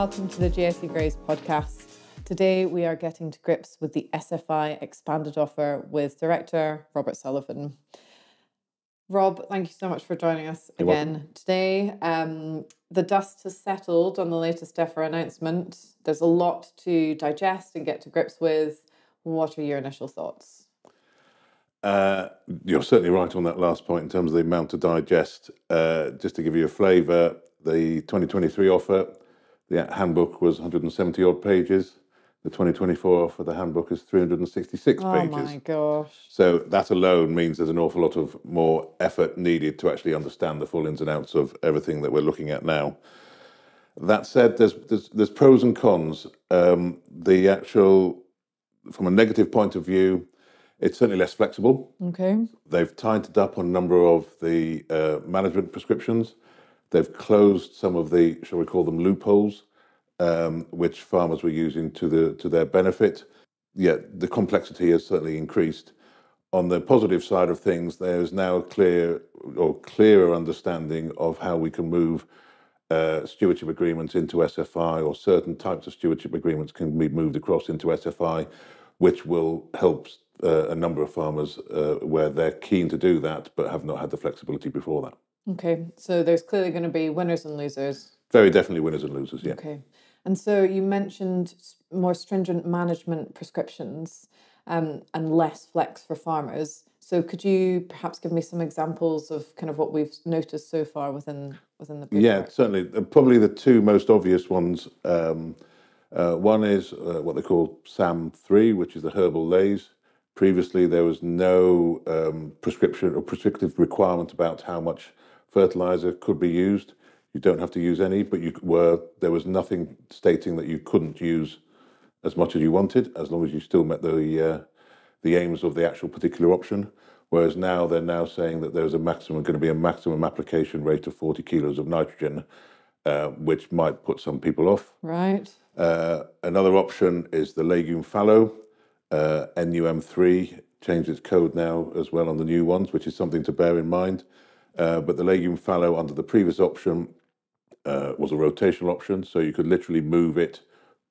welcome to the GSC Grays podcast. Today we are getting to grips with the SFI expanded offer with Director Robert Sullivan. Rob, thank you so much for joining us again today. The dust has settled on the latest DEFRA announcement. There's a lot to digest and get to grips with. What are your initial thoughts? You're certainly right on that last point in terms of the amount to digest. Just to give you a flavour, the 2023 offer, the handbook was 170 odd pages. The 2024 offer, the handbook is 366 pages. Oh my gosh. So that alone means there's an awful lot of more effort needed to actually understand the full ins and outs of everything that we're looking at now. That said, there's pros and cons. From a negative point of view, it's certainly less flexible. Okay. They've tightened up on a number of the management prescriptions. They've closed some of the, shall we call them, loopholes, which farmers were using to their benefit. Yet the complexity has certainly increased. On the positive side of things, there is now a clearer understanding of how we can move stewardship agreements into SFI, or certain types of stewardship agreements can be moved across into SFI, which will help a number of farmers where they're keen to do that but have not had the flexibility before that. Okay, so there's clearly going to be winners and losers. Very definitely winners and losers, yeah. Okay, and so you mentioned more stringent management prescriptions and less flex for farmers. So could you perhaps give me some examples of kind of what we've noticed so far within the paper? Yeah, certainly. Probably the two most obvious ones. One is what they call SAM3, which is the herbal lays. Previously, there was no prescription or prescriptive requirement about how much fertiliser could be used. You don't have to use any, but there was nothing stating that you couldn't use as much as you wanted, as long as you still met the aims of the actual particular option. Whereas now they're now saying that there's going to be a maximum application rate of 40 kilos of nitrogen, which might put some people off. Right. Another option is the legume fallow. NUM3 changed its code now as well on the new ones, which is something to bear in mind. But the legume fallow under the previous option was a rotational option, so you could literally move it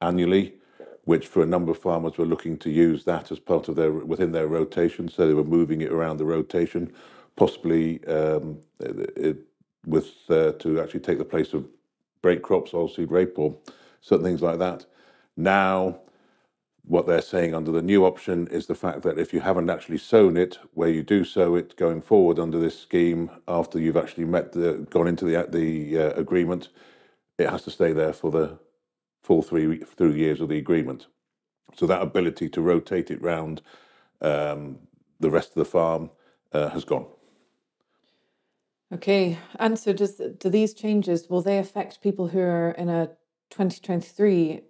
annually, which for a number of farmers were looking to use that as part of within their rotation. So they were moving it around the rotation, possibly to actually take the place of break crops, oilseed rape, or certain things like that. Now, what they're saying under the new option is the fact that if you haven't actually sown it, where you do sow it going forward under this scheme, after you've actually gone into the agreement, it has to stay there for the full three years of the agreement. So that ability to rotate it round the rest of the farm has gone. Okay, and so do these changes, will they affect people who are in a 2023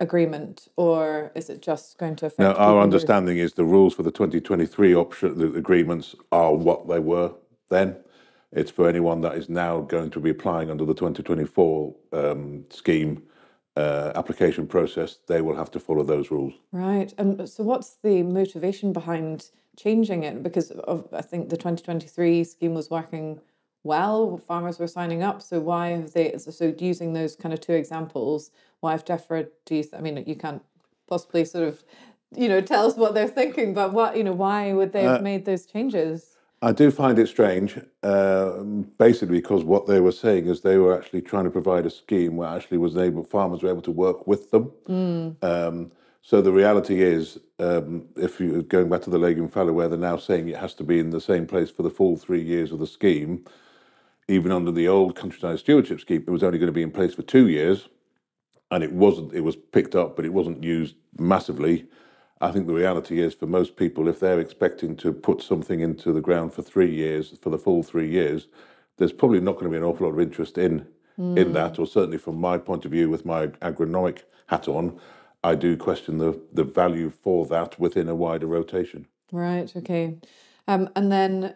agreement, or is it just going to affect? No, our understanding is the rules for the 2023 option, the agreements are what they were then. It's for anyone that is now going to be applying under the 2024 scheme application process. They will have to follow those rules. Right. And so what's the motivation behind changing it? Because I think the 2023 scheme was working well, farmers were signing up, so why have they, so using those kind of two examples, why have DEFRA, I mean, you can't possibly sort of, tell us what they're thinking, but what, why would they have made those changes? I do find it strange, basically because what they were saying is they were actually trying to provide a scheme where actually farmers were able to work with them. Mm. So the reality is, if you're going back to the legume fallow, where they're now saying it has to be in the same place for the full 3 years of the scheme, even under the old countryside stewardship scheme, it was only going to be in place for 2 years, and it was picked up, but it wasn't used massively. I think the reality is, for most people, if they're expecting to put something into the ground for 3 years, for the full 3 years, there's probably not going to be an awful lot of interest in that, or certainly from my point of view, with my agronomic hat on, I do question the value for that within a wider rotation. Right, okay. And then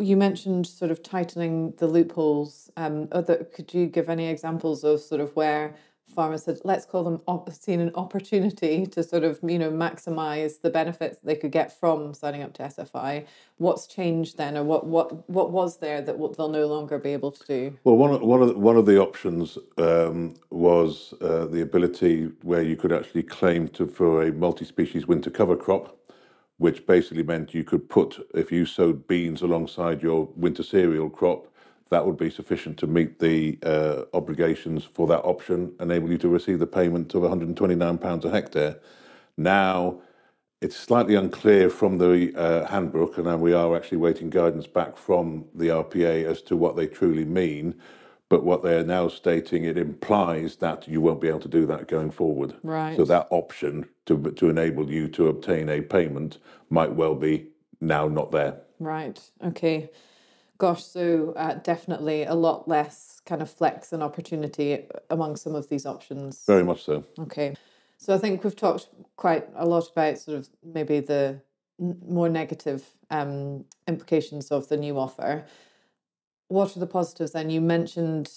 you mentioned sort of tightening the loopholes. Could you give any examples of sort of where farmers had, let's call them, seen an opportunity to sort of, you know, maximize the benefits they could get from signing up to SFI. What's changed then, or what was there that they'll no longer be able to do? Well, one of the options was the ability where you could actually claim for a multi-species winter cover crop, which basically meant you could put, if you sowed beans alongside your winter cereal crop, that would be sufficient to meet the obligations for that option, enable you to receive the payment of £129 a hectare. Now, it's slightly unclear from the handbook, and we are actually waiting guidance back from the RPA as to what they truly mean, but what they're now stating, it implies that you won't be able to do that going forward. Right. So that option to enable you to obtain a payment might well be now not there. Right, okay. Gosh, so definitely a lot less kind of flex and opportunity among some of these options. Very much so. Okay. So I think we've talked quite a lot about sort of maybe the more negative implications of the new offer. What are the positives then? You mentioned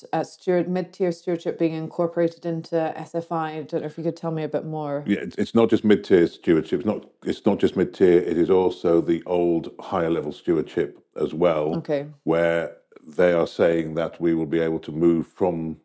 mid-tier stewardship being incorporated into SFI. I don't know if you could tell me a bit more. Yeah, it's not just mid-tier stewardship. It's not just mid-tier. It is also the old higher-level stewardship as well, okay, where they are saying that we will be able to move from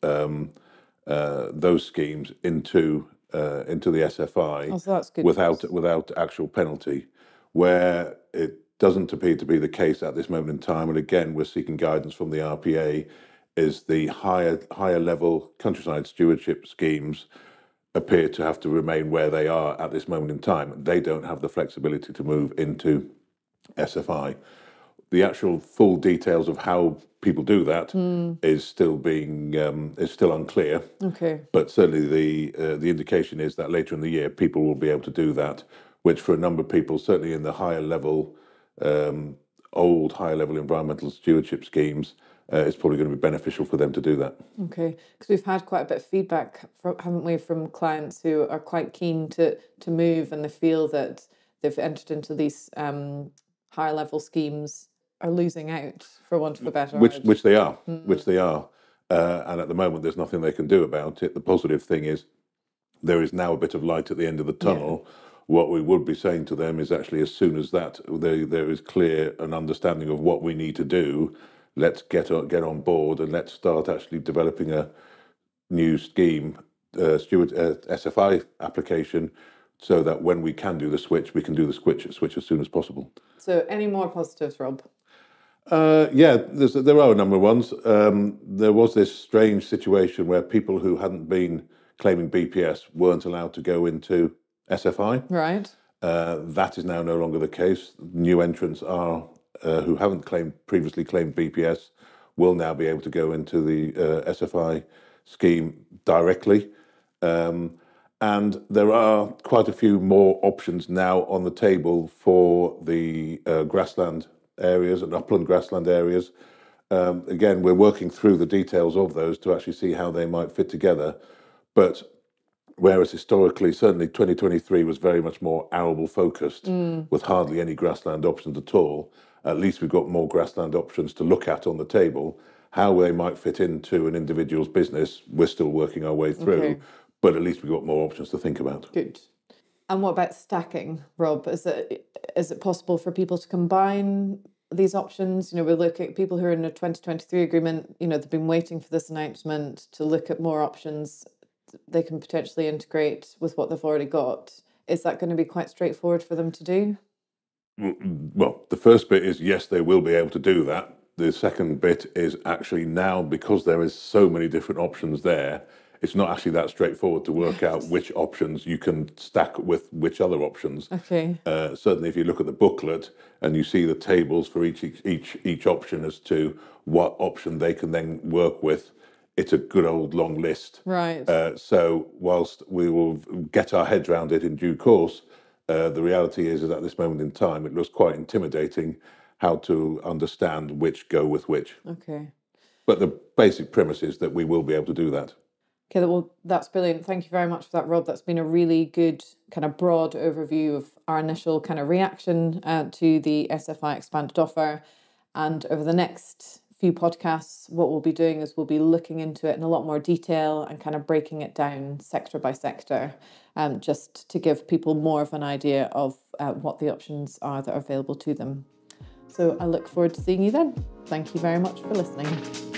those schemes into the SFI without actual penalty, where it doesn't appear to be the case at this moment in time. And again, we're seeking guidance from the RPA, is the higher level countryside stewardship schemes appear to have to remain where they are at this moment in time. They don't have the flexibility to move into SFI. The actual full details of how people do that is still unclear. Okay. But certainly the indication is that later in the year, people will be able to do that, which for a number of people, certainly in the higher level old high-level environmental stewardship schemes, it's probably going to be beneficial for them to do that. Okay, because we've had quite a bit of feedback, haven't we, from clients who are quite keen to move, and they feel that they've entered into these higher-level schemes are losing out, for want of a better word. Which they are, which they are. And at the moment, there's nothing they can do about it. The positive thing is there is now a bit of light at the end of the tunnel. Yeah. What we would be saying to them is actually, as soon as that there is clear an understanding of what we need to do, let's get on board and let's start actually developing a new scheme, SFI application, so that when we can do the switch, we can do the switch as soon as possible. So any more positives, Rob? Yeah, there are a number of ones. There was this strange situation where people who hadn't been claiming BPS weren't allowed to go into SFI. Right. That is now no longer the case. New entrants are who haven't previously claimed BPS will now be able to go into the SFI scheme directly. And there are quite a few more options now on the table for the grassland areas and upland grassland areas. Again, we're working through the details of those to actually see how they might fit together. But whereas historically, certainly 2023 was very much more arable focused, with hardly any grassland options at all. At least we've got more grassland options to look at on the table. How they might fit into an individual's business, we're still working our way through, okay, but at least we've got more options to think about. Good. And what about stacking, Rob? Is it possible for people to combine these options? You know, we're looking at people who are in a 2023 agreement, you know, they've been waiting for this announcement to look at more options they can potentially integrate with what they've already got. Is that going to be quite straightforward for them to do? Well, the first bit is yes, they will be able to do that. The second bit is actually now, because there is so many different options there, it's not actually that straightforward to work out which options you can stack with which other options. Okay. Certainly, if you look at the booklet and you see the tables for each option as to what option they can then work with, it's a good old long list. Right. So whilst we will get our heads around it in due course, the reality is that at this moment in time, it looks quite intimidating how to understand which go with which. Okay. But the basic premise is that we will be able to do that. Okay, well, that's brilliant. Thank you very much for that, Rob. That's been a really good kind of broad overview of our initial kind of reaction to the SFI expanded offer. And over the next few podcasts, what we'll be doing is we'll be looking into it in a lot more detail and kind of breaking it down sector by sector, just to give people more of an idea of what the options are that are available to them. So I look forward to seeing you then. Thank you very much for listening.